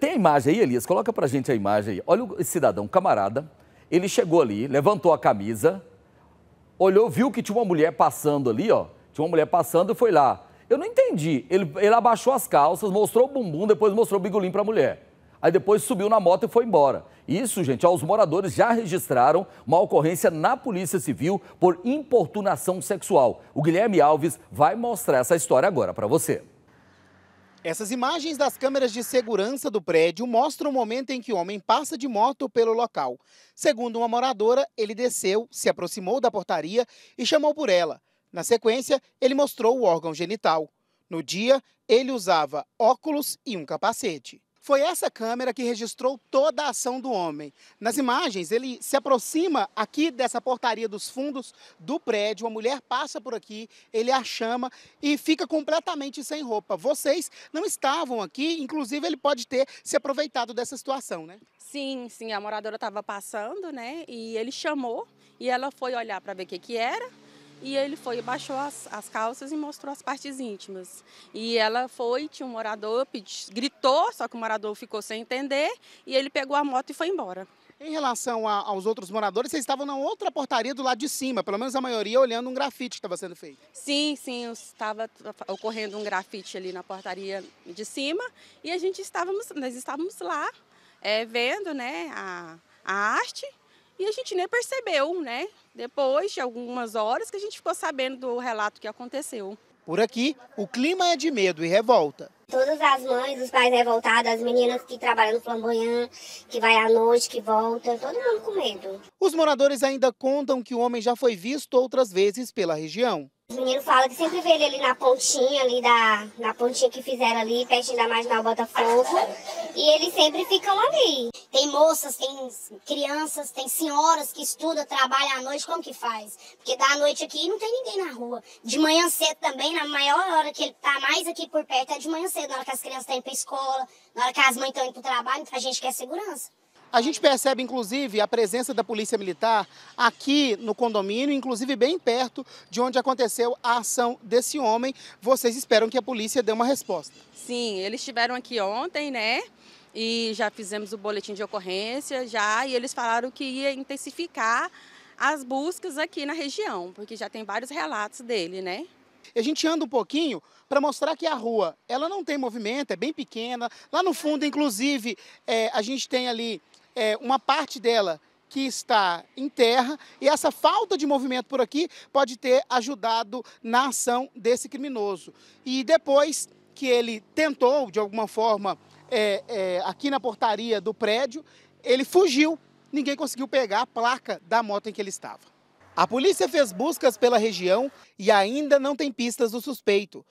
Tem a imagem aí, Elias? Coloca pra gente a imagem aí. Olha esse cidadão, camarada. Ele chegou ali, levantou a camisa, olhou, viu que tinha uma mulher passando ali, ó. Tinha uma mulher passando e foi lá. Eu não entendi. Ele abaixou as calças, mostrou o bumbum, depois mostrou o bigolim pra mulher. Aí depois subiu na moto e foi embora. Isso, gente, ó, os moradores já registraram uma ocorrência na Polícia Civil por importunação sexual. O Guilherme Alves vai mostrar essa história agora pra você. Essas imagens das câmeras de segurança do prédio mostram o momento em que o homem passa de moto pelo local. Segundo uma moradora, ele desceu, se aproximou da portaria e chamou por ela. Na sequência, ele mostrou o órgão genital. No dia, ele usava óculos e um capacete. Foi essa câmera que registrou toda a ação do homem. Nas imagens, ele se aproxima aqui dessa portaria dos fundos do prédio, a mulher passa por aqui, ele a chama e fica completamente sem roupa. Vocês não estavam aqui, inclusive ele pode ter se aproveitado dessa situação, né? Sim, a moradora estava passando, né, e ele chamou e ela foi olhar para ver o que era. E ele foi, baixou as calças e mostrou as partes íntimas. E ela foi, tinha um morador, gritou, só que o morador ficou sem entender, e ele pegou a moto e foi embora. Em relação aos outros moradores, vocês estavam na outra portaria do lado de cima, pelo menos a maioria olhando um grafite que estava sendo feito. Sim, estava ocorrendo um grafite ali na portaria de cima, e nós estávamos lá, vendo, né, a arte. E a gente nem percebeu, né? Depois de algumas horas que a gente ficou sabendo do relato que aconteceu. Por aqui, o clima é de medo e revolta. Todas as mães, os pais revoltados, as meninas que trabalham no Flamboyant, que vai à noite, que volta, todo mundo com medo. Os moradores ainda contam que o homem já foi visto outras vezes pela região. Os meninos falam que sempre vê ele ali na pontinha, ali na pontinha que fizeram ali, pertinho da marginal Botafogo, e eles sempre ficam ali. Tem moças, tem crianças, tem senhoras que estudam, trabalham à noite, como que faz? Porque da noite aqui não tem ninguém na rua. De manhã cedo também, na maior hora que ele tá mais aqui por perto é de manhã cedo, na hora que as crianças estão indo pra escola, na hora que as mães estão indo pro trabalho, a gente quer segurança. A gente percebe, inclusive, a presença da Polícia Militar aqui no condomínio, inclusive bem perto de onde aconteceu a ação desse homem. Vocês esperam que a polícia dê uma resposta? Sim, eles estiveram aqui ontem, né? E já fizemos o boletim de ocorrência, e eles falaram que ia intensificar as buscas aqui na região, porque já tem vários relatos dele, né? A gente anda um pouquinho para mostrar que a rua, ela não tem movimento, é bem pequena. Lá no fundo, inclusive, a gente tem ali uma parte dela que está em terra, e essa falta de movimento por aqui pode ter ajudado na ação desse criminoso. E depois que ele tentou, de alguma forma, aqui na portaria do prédio, ele fugiu, ninguém conseguiu pegar a placa da moto em que ele estava. A polícia fez buscas pela região e ainda não tem pistas do suspeito.